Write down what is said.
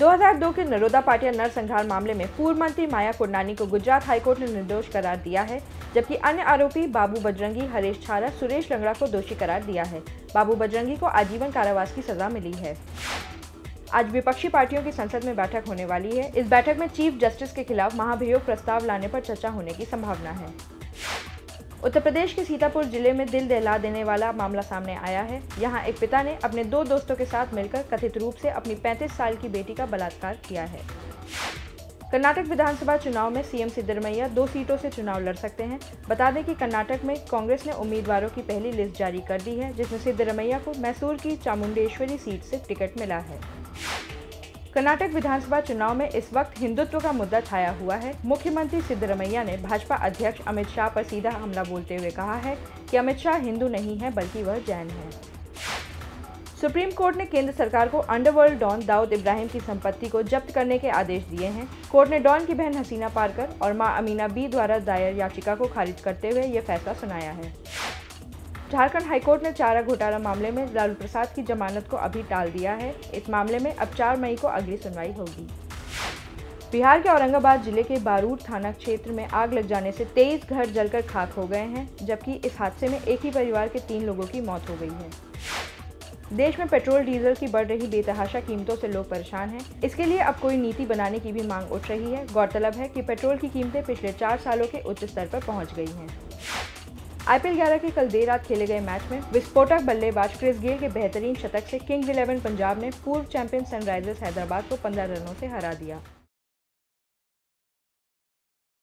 2002 के नरोदा पाटिया नरसंहार मामले में पूर्व मंत्री माया कोडनानी को गुजरात हाईकोर्ट ने निर्दोष करार दिया है, जबकि अन्य आरोपी बाबू बजरंगी, हरेश छारा, सुरेश लंगड़ा को दोषी करार दिया है। बाबू बजरंगी को आजीवन कारावास की सजा मिली है। आज विपक्षी पार्टियों की संसद में बैठक होने वाली है। इस बैठक में चीफ जस्टिस के खिलाफ महाभियोग प्रस्ताव लाने पर चर्चा होने की संभावना है। उत्तर प्रदेश के सीतापुर जिले में दिल दहला देने वाला मामला सामने आया है। यहां एक पिता ने अपने दो दोस्तों के साथ मिलकर कथित रूप से अपनी 35 साल की बेटी का बलात्कार किया है। कर्नाटक विधानसभा चुनाव में सीएम सिद्धारमैया 2 सीटों से चुनाव लड़ सकते हैं। बता दें कि कर्नाटक में कांग्रेस ने उम्मीदवारों की पहली लिस्ट जारी कर दी है, जिसमें सिद्धारमैया को मैसूर की चामुंडेश्वरी सीट से टिकट मिला है। कर्नाटक विधानसभा चुनाव में इस वक्त हिंदुत्व का मुद्दा छाया हुआ है। मुख्यमंत्री सिद्धारमैया ने भाजपा अध्यक्ष अमित शाह पर सीधा हमला बोलते हुए कहा है कि अमित शाह हिंदू नहीं है, बल्कि वह जैन है। सुप्रीम कोर्ट ने केंद्र सरकार को अंडरवर्ल्ड डॉन दाऊद इब्राहिम की संपत्ति को जब्त करने के आदेश दिए हैं। कोर्ट ने डॉन की बहन हसीना पारकर और मां अमीना बी द्वारा दायर याचिका को खारिज करते हुए यह फैसला सुनाया है। झारखंड हाईकोर्ट ने चारा घोटाला मामले में लालू प्रसाद की जमानत को अभी टाल दिया है। इस मामले में अब 4 मई को अगली सुनवाई होगी। बिहार के औरंगाबाद जिले के बारूण थाना क्षेत्र में आग लग जाने से 23 घर जलकर खाक हो गए हैं, जबकि इस हादसे में एक ही परिवार के 3 लोगों की मौत हो गई है। देश में पेट्रोल डीजल की बढ़ रही बेतहाशा कीमतों से लोग परेशान हैं। इसके लिए अब कोई नीति बनाने की भी मांग उठ रही है। गौरतलब है कि पेट्रोल की कीमतें पिछले 4 सालों के उच्च स्तर पर पहुँच गई हैं। आईपीएल 11 के कल देर रात खेले गए मैच में विस्फोटक बल्लेबाज क्रिस गेल के बेहतरीन शतक से किंग्स इलेवन पंजाब ने पूर्व चैंपियन सनराइजर्स हैदराबाद को 15 रनों से हरा दिया।